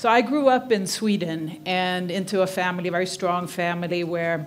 So I grew up in Sweden and into a family, a very strong family, where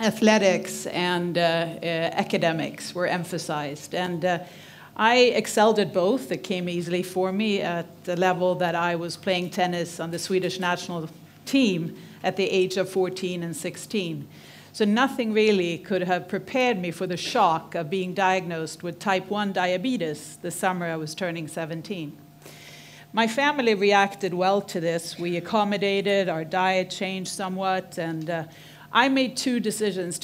athletics and academics were emphasized. And I excelled at both. It came easily for me at the level that I was playing tennis on the Swedish national team at the age of 14 and 16. So nothing really could have prepared me for the shock of being diagnosed with type 1 diabetes the summer I was turning 17. My family reacted well to this. We accommodated, our diet changed somewhat, and I made two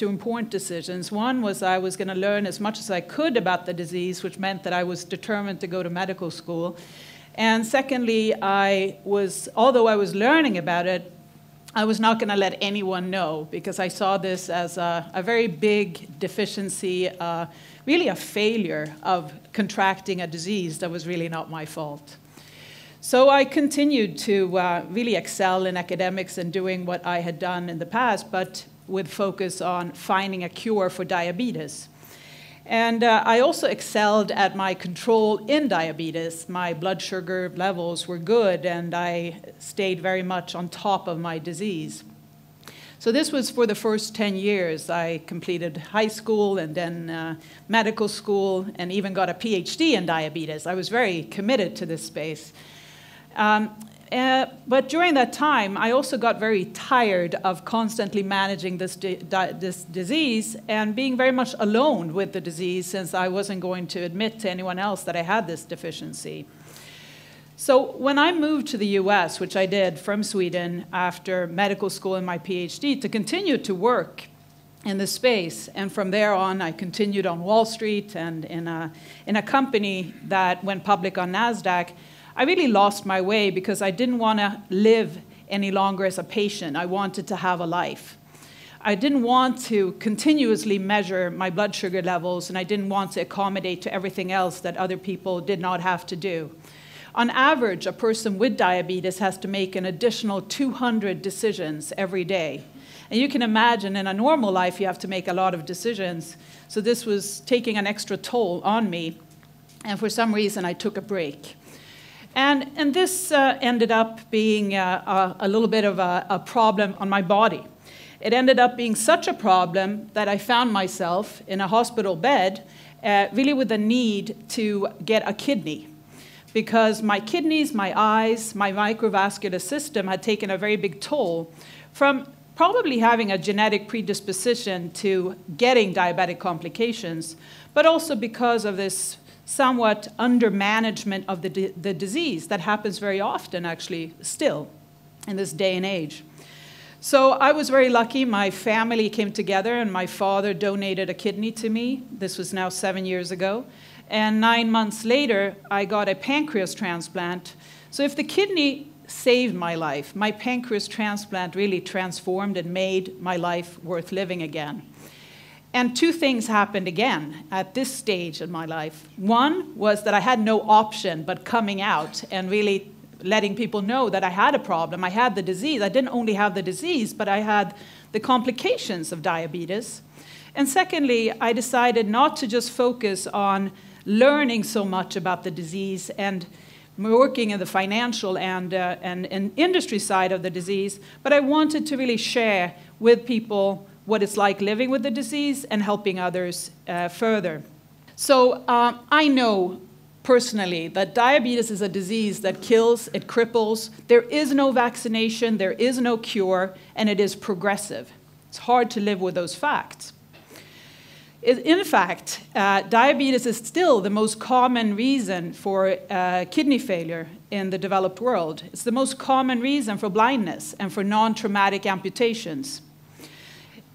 important decisions. One was I was going to learn as much as I could about the disease, which meant that I was determined to go to medical school. And secondly, although I was learning about it, I was not going to let anyone know, because I saw this as a very big deficiency, really a failure of contracting a disease that was really not my fault. So I continued to really excel in academics and doing what I had done in the past, but with focus on finding a cure for diabetes. And I also excelled at my control in diabetes. My blood sugar levels were good, and I stayed very much on top of my disease. So this was for the first 10 years. I completed high school and then medical school, and even got a PhD in diabetes. I was very committed to this space. But during that time, I also got very tired of constantly managing this disease and being very much alone with the disease, since I wasn't going to admit to anyone else that I had this deficiency. So when I moved to the US, which I did from Sweden after medical school and my PhD, to continue to work in the space, and from there on I continued on Wall Street and in a company that went public on NASDAQ, I really lost my way, because I didn't want to live any longer as a patient. I wanted to have a life. I didn't want to continuously measure my blood sugar levels, and I didn't want to accommodate to everything else that other people did not have to do. On average, a person with diabetes has to make an additional 200 decisions every day. And you can imagine, in a normal life, you have to make a lot of decisions. So this was taking an extra toll on me, and for some reason, I took a break. And this ended up being a little bit of a problem on my body. It ended up being such a problem that I found myself in a hospital bed, really with the need to get a kidney, because my kidneys, my eyes, my microvascular system had taken a very big toll from probably having a genetic predisposition to getting diabetic complications, but also because of this somewhat undermanagement of the disease that happens very often, actually, still in this day and age. So I was very lucky. My family came together, and my father donated a kidney to me. This was now 7 years ago. And 9 months later, I got a pancreas transplant. So if the kidney saved my life, my pancreas transplant really transformed and made my life worth living again. And two things happened again at this stage in my life. One was that I had no option but coming out and really letting people know that I had a problem. I had the disease. I didn't only have the disease, but I had the complications of diabetes. And secondly, I decided not to just focus on learning so much about the disease and working in the financial and industry side of the disease, but I wanted to really share with people what it's like living with the disease and helping others further. So I know personally that diabetes is a disease that kills, it cripples. There is no vaccination, there is no cure, and it is progressive. It's hard to live with those facts. In fact, diabetes is still the most common reason for kidney failure in the developed world. It's the most common reason for blindness and for non-traumatic amputations.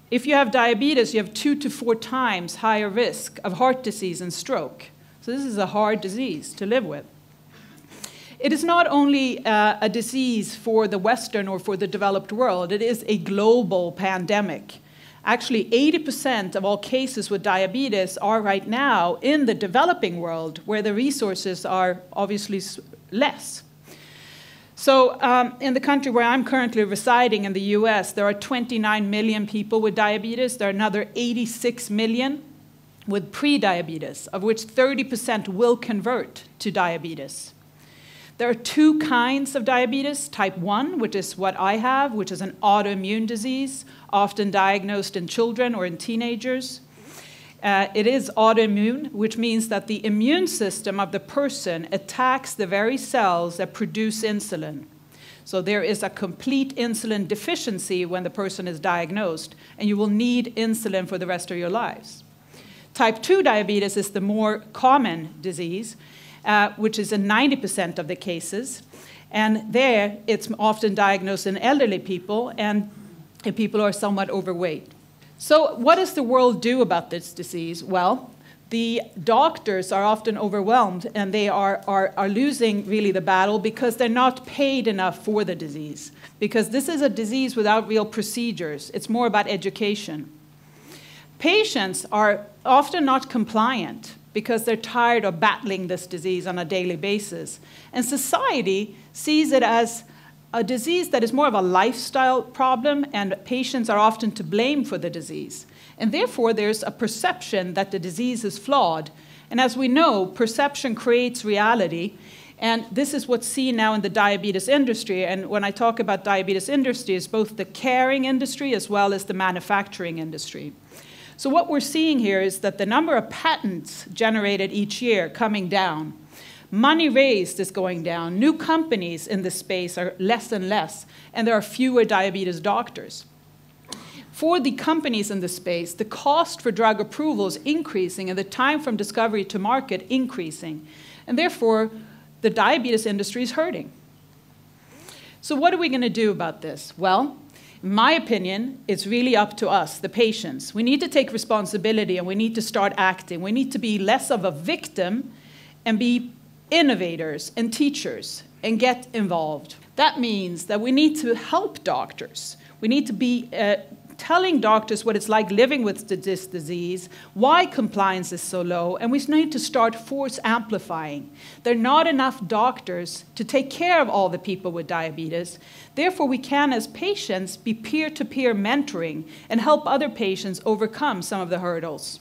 If you have diabetes, you have 2 to 4 times higher risk of heart disease and stroke. So this is a hard disease to live with. It is not only a disease for the Western or for the developed world. It is a global pandemic. Actually, 80% of all cases with diabetes are right now in the developing world, where the resources are obviously less. So in the country where I'm currently residing, in the US, there are 29 million people with diabetes. There are another 86 million with prediabetes, of which 30% will convert to diabetes. There are two kinds of diabetes, type 1, which is what I have, which is an autoimmune disease, often diagnosed in children or in teenagers. It is autoimmune, which means that the immune system of the person attacks the very cells that produce insulin. So there is a complete insulin deficiency when the person is diagnosed, and you will need insulin for the rest of your lives. Type 2 diabetes is the more common disease, which is in 90% of the cases. And there, it's often diagnosed in elderly people, and people who are somewhat overweight. So what does the world do about this disease? Well, the doctors are often overwhelmed, and they are losing really the battle because they're not paid enough for the disease, because this is a disease without real procedures. It's more about education. Patients are often not compliant because they're tired of battling this disease on a daily basis. And society sees it as a disease that is more of a lifestyle problem, and patients are often to blame for the disease. And therefore, there's a perception that the disease is flawed. And as we know, perception creates reality. And this is what's seen now in the diabetes industry. And when I talk about diabetes industry, it's both the caring industry as well as the manufacturing industry. So what we're seeing here is that the number of patents generated each year coming down. Money raised is going down. New companies in this space are less and less, and there are fewer diabetes doctors. For the companies in this space, the cost for drug approval is increasing, and the time from discovery to market increasing. And therefore, the diabetes industry is hurting. So what are we going to do about this? Well, in my opinion, it's really up to us, the patients. We need to take responsibility, and we need to start acting. We need to be less of a victim and be innovators and teachers and get involved. That means that we need to help doctors. We need to be telling doctors what it's like living with this disease, why compliance is so low, and we need to start force amplifying. There are not enough doctors to take care of all the people with diabetes. Therefore, we can, as patients, be peer-to-peer mentoring and help other patients overcome some of the hurdles.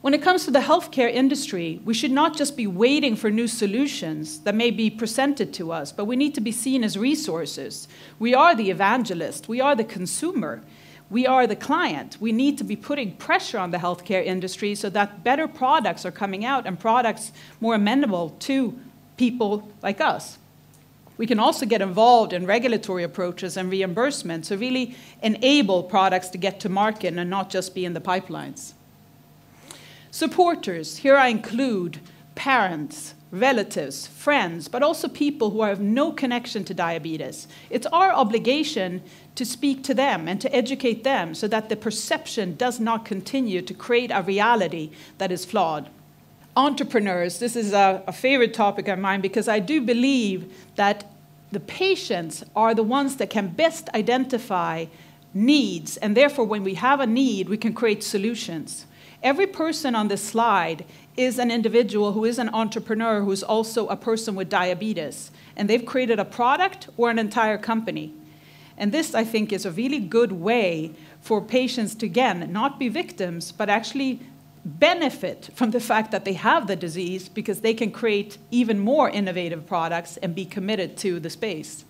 When it comes to the healthcare industry, we should not just be waiting for new solutions that may be presented to us, but we need to be seen as resources. We are the evangelist. We are the consumer. We are the client. We need to be putting pressure on the healthcare industry so that better products are coming out and products more amenable to people like us. We can also get involved in regulatory approaches and reimbursement to really enable products to get to market and not just be in the pipelines. Supporters, here I include parents, relatives, friends, but also people who have no connection to diabetes. It's our obligation to speak to them and to educate them so that the perception does not continue to create a reality that is flawed. Entrepreneurs, this is a favorite topic of mine because I do believe that the patients are the ones that can best identify needs, and therefore when we have a need, we can create solutions. Every person on this slide is an individual who is an entrepreneur who is also a person with diabetes. And they've created a product or an entire company. And this, I think, is a really good way for patients to, again, not be victims, but actually benefit from the fact that they have the disease because they can create even more innovative products and be committed to the space.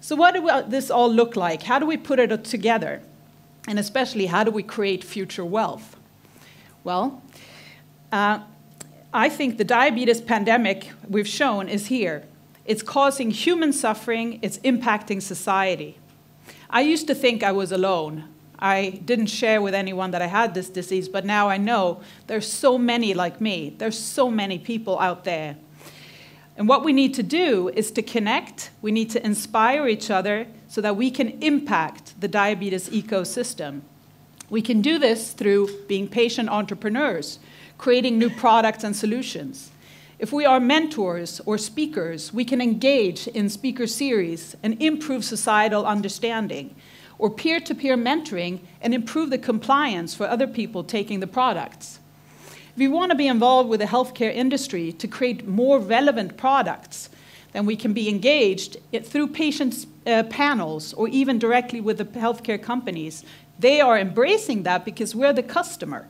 So what does this all look like? How do we put it together? And especially, how do we create future wealth? Well, I think the diabetes pandemic we've shown is here. It's causing human suffering. It's impacting society. I used to think I was alone. I didn't share with anyone that I had this disease, but now I know there's so many like me. There's so many people out there. And what we need to do is to connect. We need to inspire each other so that we can impact the diabetes ecosystem. We can do this through being patient entrepreneurs, creating new products and solutions. If we are mentors or speakers, we can engage in speaker series and improve societal understanding, or peer-to-peer mentoring and improve the compliance for other people taking the products. If we want to be involved with the healthcare industry to create more relevant products, then we can be engaged through patient panels or even directly with the healthcare companies. They are embracing that because we're the customer.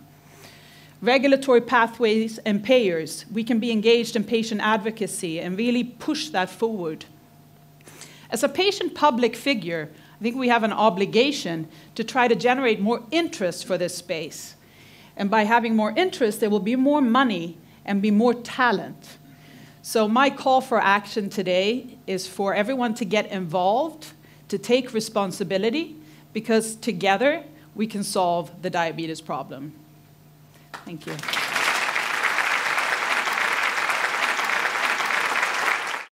regulatory pathways and payers, we can be engaged in patient advocacy and really push that forward. As a patient public figure, I think we have an obligation to try to generate more interest for this space. And by having more interest, there will be more money and be more talent. So my call for action today is for everyone to get involved, to take responsibility, because together we can solve the diabetes problem. Thank you.